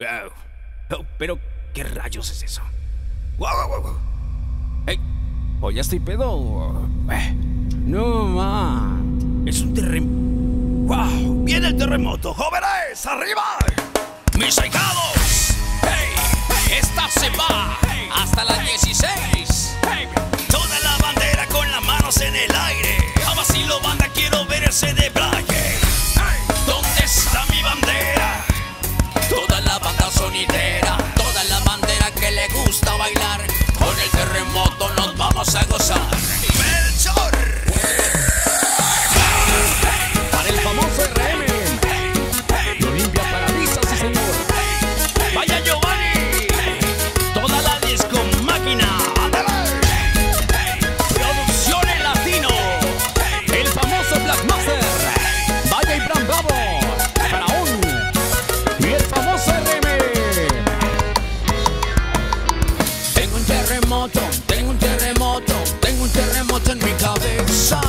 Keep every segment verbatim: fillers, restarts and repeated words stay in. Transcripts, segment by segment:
Oh, oh, pero, ¿qué rayos es eso? ¡Wow, wow, wow! Hey, ¿o ya estoy pedo? Eh, no, ma. Es un terremoto. ¡Wow! ¡Viene el terremoto! ¡Jóvenes! ¡Arriba! ¡Mis ahijados! ¡Hey! ¡Esta se va! ¡Hasta las dieciséis! ¡Toda la bandera con las manos en el aire! ¡A vacilo, banda! ¡Quiero ver ese deblague! ¿Dónde está mi bandera? Toda la banda sonidera, toda la bandera que le gusta bailar, con el terremoto nos vamos a gozar. ¡Melchor! Para el famoso R M, lo limpia parabrisas, sí señor. ¡Vaya Giovanni! Toda la disco máquina, Producciones Latino, el famoso Black Master, vaya y Bram Bravo. Tengo un terremoto, tengo un terremoto en mi cabeza.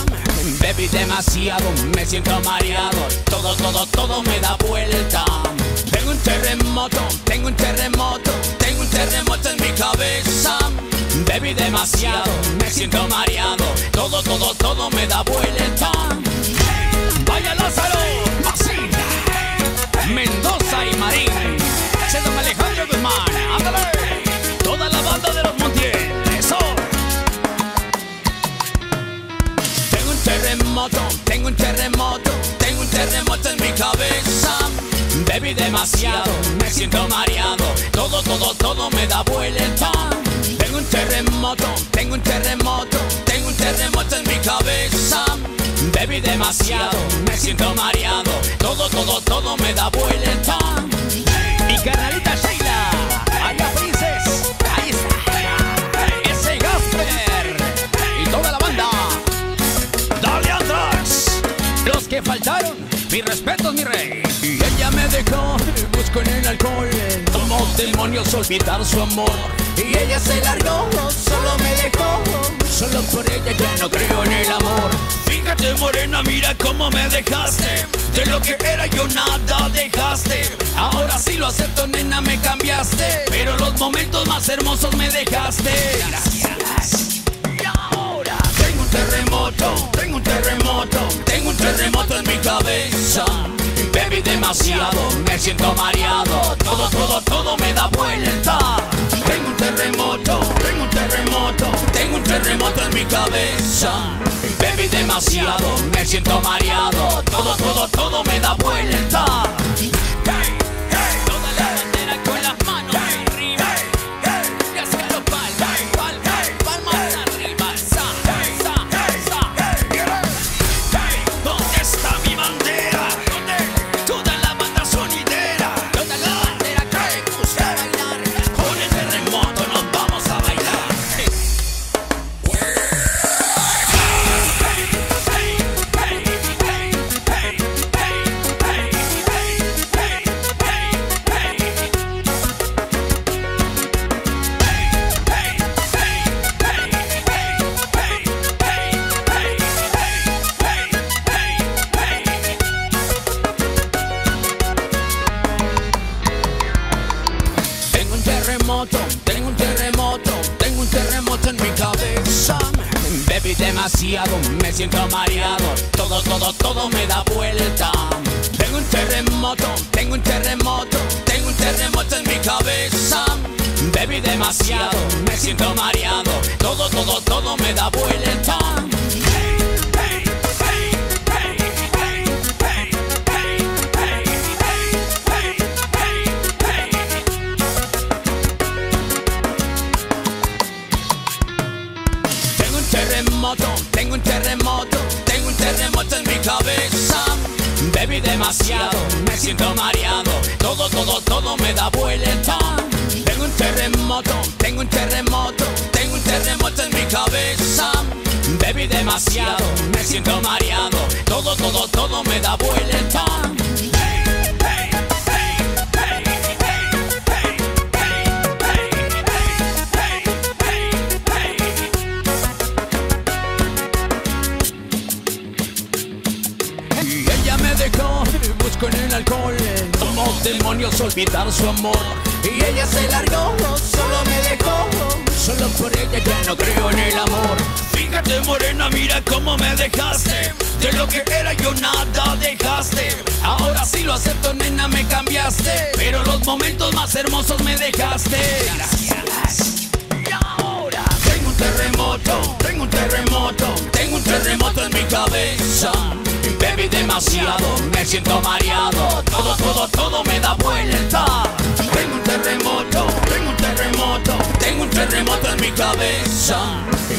Bebí demasiado, me siento mareado, todo, todo, todo me da vuelta. Tengo un terremoto, tengo un terremoto, tengo un terremoto en mi cabeza. Bebí demasiado, me siento mareado, todo, todo, todo me da vuelta. Vaya Lázaro, Masina, Mendoza y Marín, Chedom Alejandro Guzmán, ándale. Toda la banda de los Montiel, eso. Tengo un terremoto, tengo un terremoto, tengo un terremoto en mi cabeza. Bebí demasiado, me siento mareado, todo, todo, todo me da vuelta. Tengo un terremoto, tengo un terremoto, tengo un terremoto en mi cabeza. Bebí demasiado, me siento mareado, todo, todo, todo me da vuelta. Mi carnalita Sheila, allá Princess, ahí está, ese Gasper y toda la banda. Dale atrás, los que faltaron, mis respetos mi rey. Y ella me dejó, buscó en el alcohol, tomó demonios olvidar su amor. Y ella se largó, solo me dejó, solo por ella ya no creo en el amor. Fíjate morena, mira cómo me dejaste, de lo que era yo nada dejaste. Ahora sí lo acepto nena, me cambiaste, pero los momentos más hermosos me dejaste. Gracias. Y ahora tengo un terremoto, tengo un terremoto, tengo un terremoto en mi cabeza. Bebí demasiado, me siento mareado, todo, todo, todo me da vuelta. Tengo un terremoto, tengo un terremoto, tengo un terremoto en mi cabeza. Bebí demasiado, me siento mareado, todo, todo, todo me da vuelta. Hey, hey, toda la bandera con las manos hey, arriba, hey, hey, haciendo palmas, hey, palmas, hey, palmas hey, arriba, sa, hey, sa, hey, sa, hey, hey. ¿Dónde está mi bandera? ¿Dónde? Toda la banda sonidera, toda la bandera que hey, me gusta hey, bailar, con el terremoto nos vamos a bailar. Hey, hey, hey, hey, hey, hey, hey, hey, hey. Tengo un terremoto, tengo un terremoto, tengo un terremoto en mi cabeza. Bebí demasiado, me siento mareado, todo, todo, todo me da vuelta. Tengo un terremoto, tengo un terremoto, tengo un terremoto en mi cabeza. Bebí demasiado, me siento mareado, todo, todo, todo me da vuelta. Tengo un terremoto, tengo un terremoto, tengo un terremoto en mi cabeza. Bebí demasiado, me siento mareado, todo, todo, todo me da vuelta. Tengo un terremoto, tengo un terremoto, tengo un terremoto en mi cabeza. Bebí demasiado, me siento mareado, todo, todo, todo me da vuelta. Y ella me dejó, buscó en el alcohol, tomó demonios quiso olvidar su amor y ella se largó, solo me dejó. Solo por ella ya no creo en el amor. Fíjate, morena, mira cómo me dejaste. De lo que era yo nada dejaste. Ahora sí lo acepto, nena, me cambiaste, pero los momentos más hermosos me dejaste. Gracias. Y ahora tengo un terremoto, tengo un terremoto, tengo un terremoto en mi cabeza. Bebí demasiado, me siento mareado, todo, todo, todo me da vuelta. Tengo un terremoto, tengo un terremoto, tengo un terremoto en mi cabeza.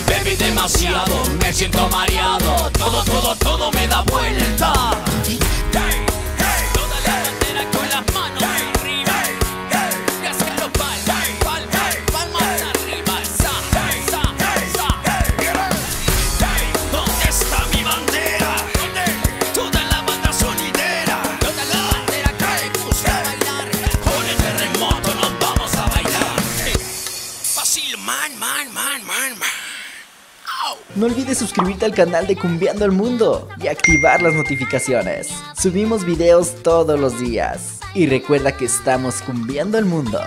Bebí demasiado, me siento mareado, todo, todo, todo me da vuelta. Hey, hey, toda la bandera con las manos hey, arriba, hey, hey, cascalo pal, hey, pal, hey, palmas hey, arriba, sa, hey, sa, hey, sa, hey, hey. ¿Dónde está mi bandera? ¿Dónde? Toda la banda sonidera, toda la bandera que hey, gusta hey, bailar. Con el terremoto nos vamos a bailar. Hey. Fácil, man, man, man, man, man. No olvides suscribirte al canal de Cumbiando el Mundo y activar las notificaciones. Subimos videos todos los días y recuerda que estamos cumbiando el mundo.